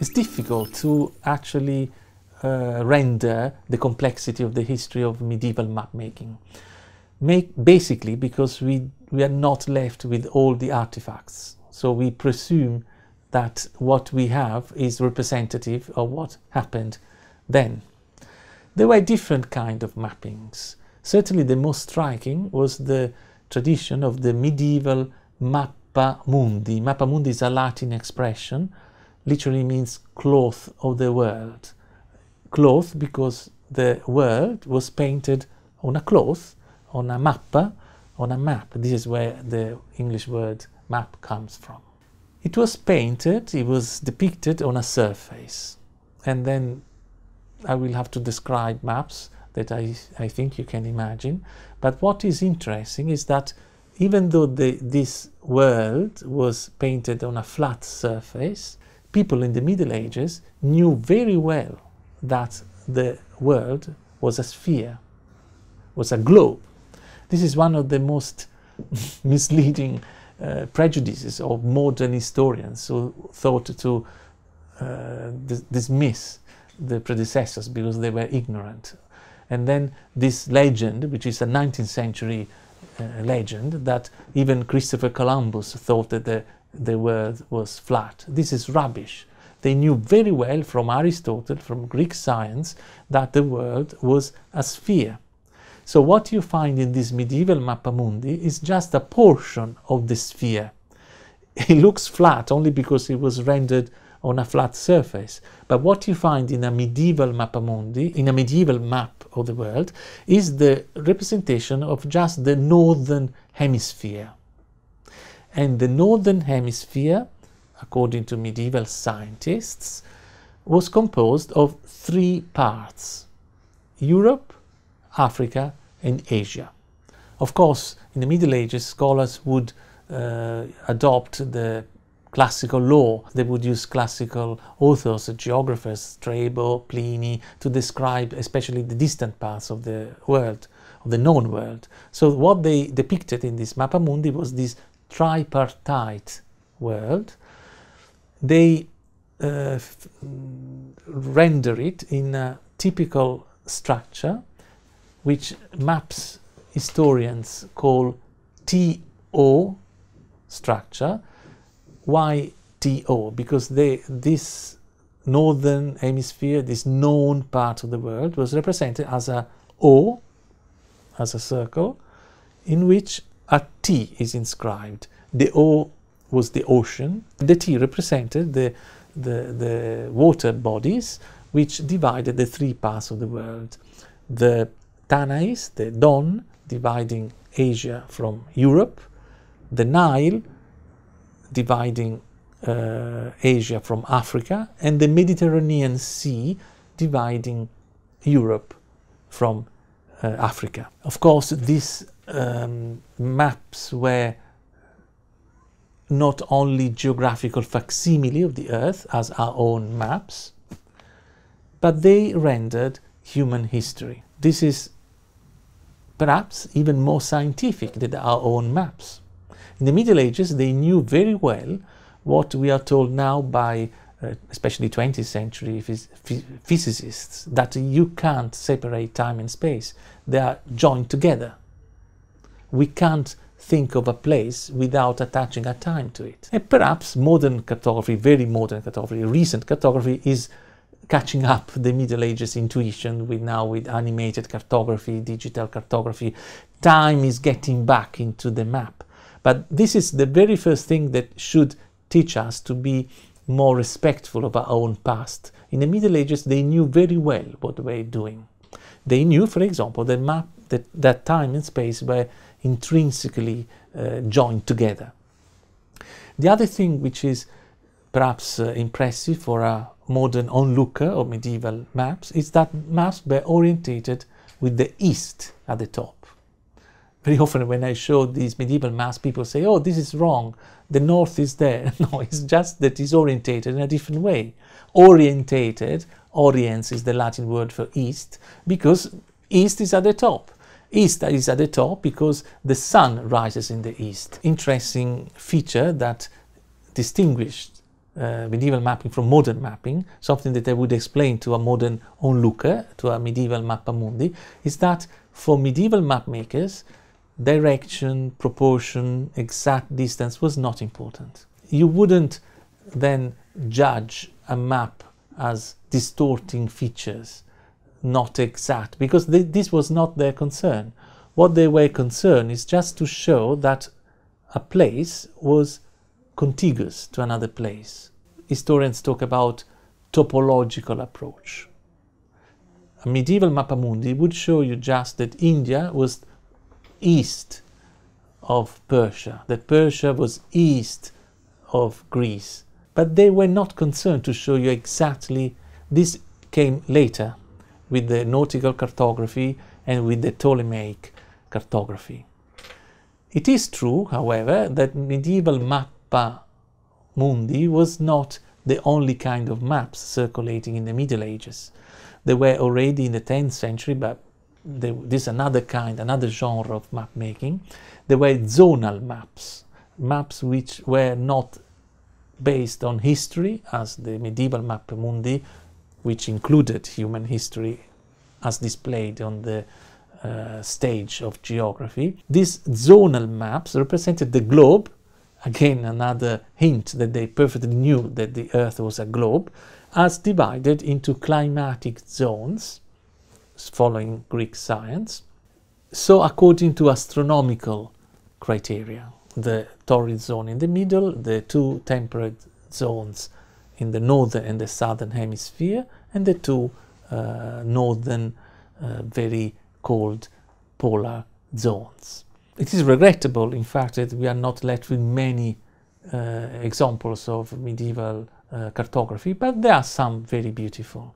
it's difficult to actually render the complexity of the history of medieval map making. Basically because we are not left with all the artifacts, so we presume that what we have is representative of what happened then. There were different kind of mappings. Certainly the most striking was the tradition of the medieval Mappa Mundi. Mappa Mundi is a Latin expression, literally means cloth of the world. Cloth because the world was painted on a cloth, on a mappa, on a map. This is where the English word map comes from. It was painted, it was depicted on a surface. And then I will have to describe maps that I think you can imagine. But what is interesting is that even though this world was painted on a flat surface, people in the Middle Ages knew very well that the world was a sphere, was a globe. This is one of the most misleading prejudices of modern historians who thought to dismiss the predecessors because they were ignorant. And then this legend, which is a 19th century legend, that even Christopher Columbus thought that the world was flat. This is rubbish. They knew very well from Aristotle, from Greek science, that the world was a sphere. So what you find in this medieval Mappa Mundi is just a portion of the sphere. It looks flat only because it was rendered on a flat surface. But what you find in a medieval Mappa Mundi, in a medieval map of the world, is the representation of just the northern hemisphere. And the northern hemisphere, according to medieval scientists, was composed of three parts: Europe, Africa and Asia. Of course, in the Middle Ages, scholars would adopt the classical law. They would use classical authors, geographers, Strabo, Pliny, to describe especially the distant parts of the world, of the known world. So what they depicted in this Mappa Mundi was this tripartite world. They render it in a typical structure which maps historians call TO structure. Why TO? Because this northern hemisphere, this known part of the world, was represented as a O, as a circle, in which a T is inscribed. The O was the ocean. The T represented the water bodies which divided the three parts of the world. The Tanais, the Don, dividing Asia from Europe, the Nile, dividing Asia from Africa, and the Mediterranean Sea, dividing Europe from Africa. Of course, these maps were not only geographical facsimile of the Earth, as our own maps, but they rendered human history. This is perhaps even more scientific than our own maps. In the Middle Ages, they knew very well what we are told now by especially 20th century physicists, that you can't separate time and space. They are joined together. We can't think of a place without attaching a time to it. And perhaps modern cartography, very modern cartography, recent cartography is catching up the Middle Ages intuition with animated cartography, digital cartography. Time is getting back into the map. But this is the very first thing that should teach us to be more respectful of our own past. In the Middle Ages, they knew very well what they were doing. They knew, for example, that time and space were intrinsically joined together. The other thing which is perhaps impressive for a modern onlooker of medieval maps is that maps were orientated with the east at the top. Very often when I show these medieval maps, people say, oh, this is wrong, the north is there. No, it's just that it's orientated in a different way. Orientated, oriens is the Latin word for east, because east is at the top. East is at the top because the sun rises in the east. Interesting feature that distinguished medieval mapping from modern mapping, something that I would explain to a modern onlooker, to a medieval Mappa Mundi, is that for medieval map makers, direction, proportion, exact distance was not important. You wouldn't then judge a map as distorting features, not exact, because this was not their concern. What they were concerned is just to show that a place was contiguous to another place. Historians talk about topological approach. A medieval Mappa Mundi would show you just that India was east of Persia, that Persia was east of Greece, but they were not concerned to show you exactly. This came later with the nautical cartography and with the Ptolemaic cartography. It is true, however, that medieval Mappa Mundi was not the only kind of maps circulating in the Middle Ages. They were already in the 10th century, but this is another kind, another genre of map making. They were zonal maps, maps which were not based on history, as the medieval Mappa Mundi, which included human history as displayed on the stage of geography. These zonal maps represented the globe, again another hint that they perfectly knew that the Earth was a globe, as divided into climatic zones, following Greek science, so according to astronomical criteria. The torrid zone in the middle, the two temperate zones in the northern and the southern hemisphere, and the two northern very cold polar zones. It is regrettable, in fact, that we are not left with many examples of medieval cartography, but there are some very beautiful.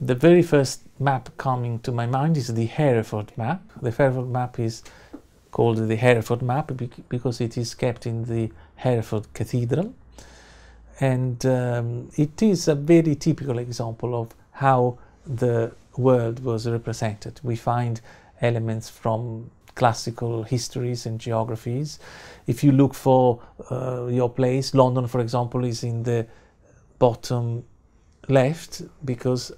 The very first map coming to my mind is the Hereford map. The Hereford map is called the Hereford map because it is kept in the Hereford Cathedral, and it is a very typical example of how the world was represented. We find elements from classical histories and geographies. If you look for your place, London, for example, is in the bottom left because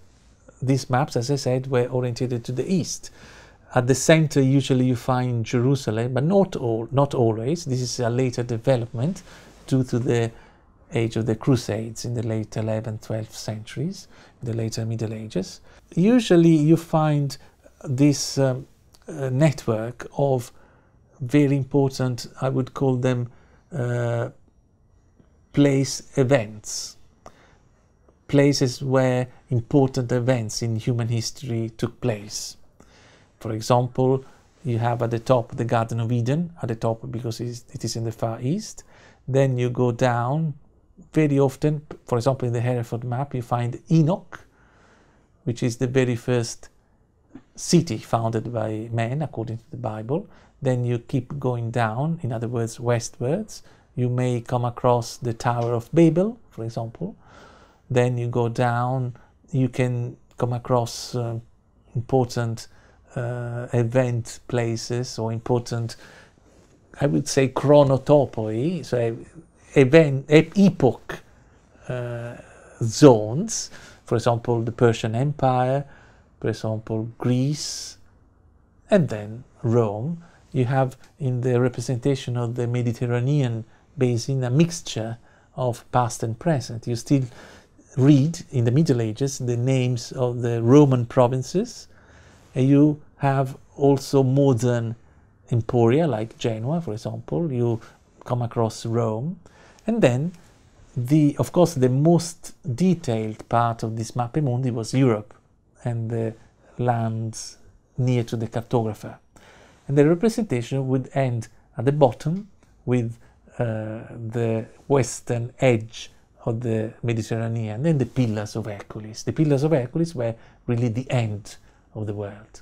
these maps, as I said, were oriented to the east. At the center, usually you find Jerusalem, but not always. This is a later development due to the age of the Crusades in the late 11th, 12th centuries, the later Middle Ages. Usually you find this network of very important, I would call them place events, places where important events in human history took place. For example, you have at the top the Garden of Eden, at the top because it is in the Far East. Then you go down. Very often, for example, in the Hereford map, you find Enoch, which is the very first city founded by man, according to the Bible. Then you keep going down, in other words, westwards. You may come across the Tower of Babel, for example. Then you go down, you can come across important event places or important, I would say, chronotopoi, so event, epoch zones, for example, the Persian Empire, for example, Greece, and then Rome. You have in the representation of the Mediterranean basin a mixture of past and present. You still read in the Middle Ages the names of the Roman provinces, and you have also modern emporia like Genoa, for example. You come across Rome, and then of course the most detailed part of this Mappa Mundi was Europe and the lands near to the cartographer, and the representation would end at the bottom with the western edge of the Mediterranean, and then the Pillars of Hercules. The Pillars of Hercules were really the end of the world.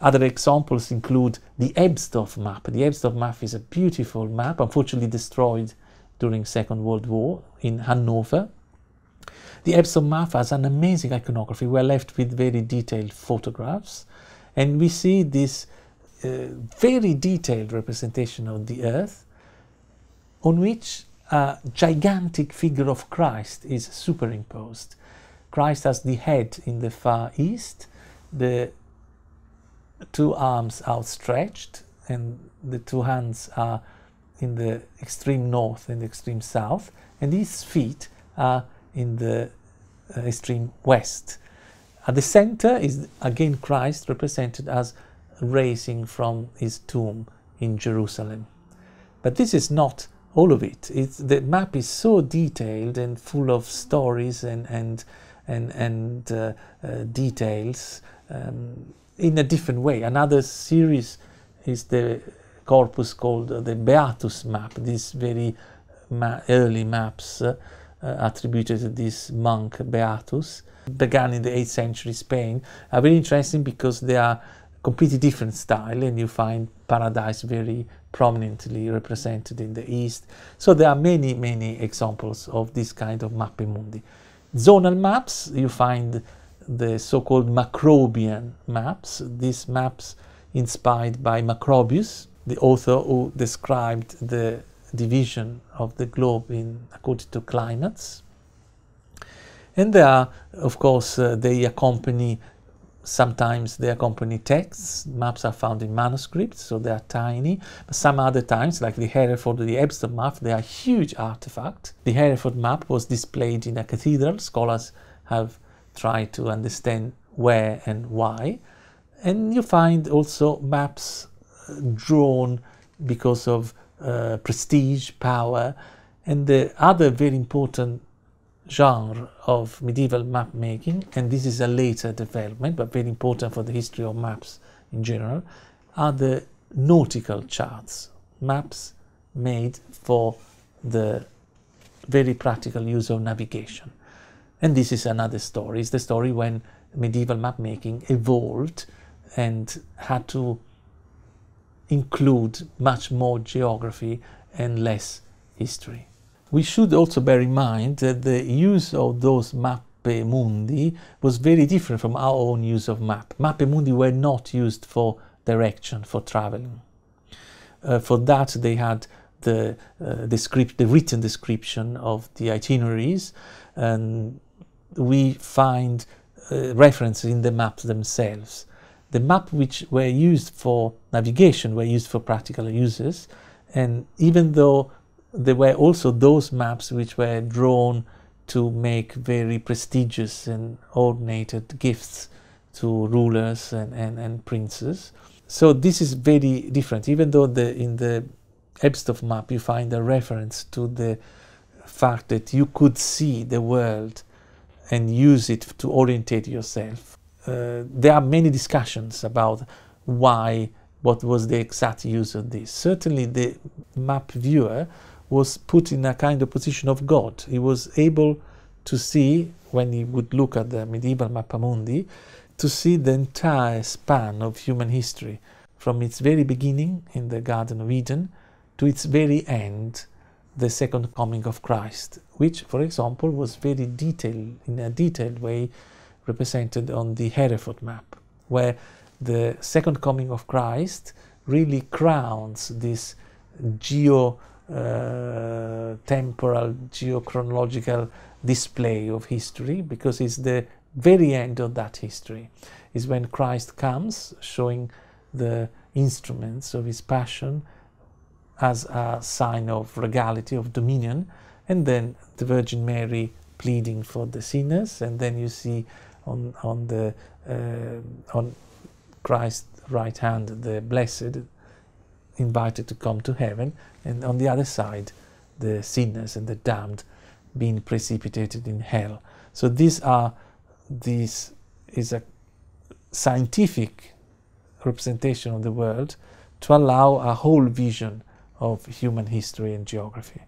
Other examples include the Ebstorf map. The Ebstorf map is a beautiful map, unfortunately destroyed during Second World War in Hannover. The Ebstorf map has an amazing iconography. We are left with very detailed photographs, and we see this very detailed representation of the Earth, on which gigantic figure of Christ is superimposed. Christ has the head in the far east, the two arms outstretched, and the two hands are in the extreme north and the extreme south, and his feet are in the extreme west. At the center is again Christ, represented as rising from his tomb in Jerusalem. But this is not all of it. The map is so detailed and full of stories and details in a different way. Another series is the corpus called the Beatus map, these very early maps attributed to this monk Beatus, began in the 8th century Spain, are very interesting because they are completely different style, and you find paradise very prominently represented in the east. So there are many, many examples of this kind of Mappa Mundi. Zonal maps, you find the so-called Macrobian maps, these maps inspired by Macrobius, the author who described the division of the globe according to climates. And they are, of course, sometimes they accompany texts. Maps are found in manuscripts, so they are tiny. But some other times, like the Hereford or the Ebstorf map, they are huge artifacts. The Hereford map was displayed in a cathedral. Scholars have tried to understand where and why. And you find also maps drawn because of prestige, power, and the other very important genre of medieval map making, and this is a later development but very important for the history of maps in general, are the nautical charts, maps made for the very practical use of navigation. And this is another story. It's the story when medieval map making evolved and had to include much more geography and less history. We should also bear in mind that the use of those Mappa Mundi was very different from our own use of map. Mappa Mundi were not used for direction, for traveling. For that they had the written description of the itineraries, and we find references in the maps themselves. The maps which were used for navigation were used for practical uses, and even though there were also those maps which were drawn to make very prestigious and ornamented gifts to rulers and princes. So this is very different, even though in the Ebstorf map you find a reference to the fact that you could see the world and use it to orientate yourself. There are many discussions about what was the exact use of this. Certainly the map viewer was put in a kind of position of God. He was able to see, when he would look at the medieval Mappa Mundi, to see the entire span of human history, from its very beginning in the Garden of Eden to its very end, the second coming of Christ, which, for example, was very detailed, in a detailed way, represented on the Hereford map, where the second coming of Christ really crowns this temporal, geochronological display of history, because it's the very end of that history. It's when Christ comes, showing the instruments of his passion as a sign of regality, of dominion, and then the Virgin Mary pleading for the sinners, and then you see on Christ's right hand the blessed invited to come to heaven, and on the other side the sinners and the damned being precipitated in hell. So this is a scientific representation of the world to allow a whole vision of human history and geography.